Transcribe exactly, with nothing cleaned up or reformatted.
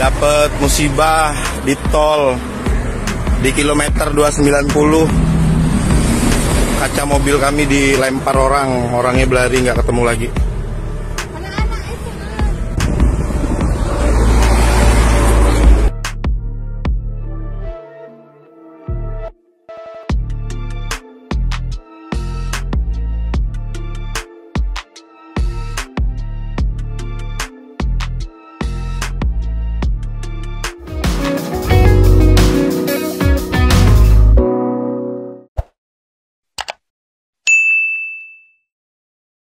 dapat musibah di tol di kilometer dua ratus sembilan puluh. Kaca mobil kami dilempar orang, orangnya berlari nggak ketemu lagi.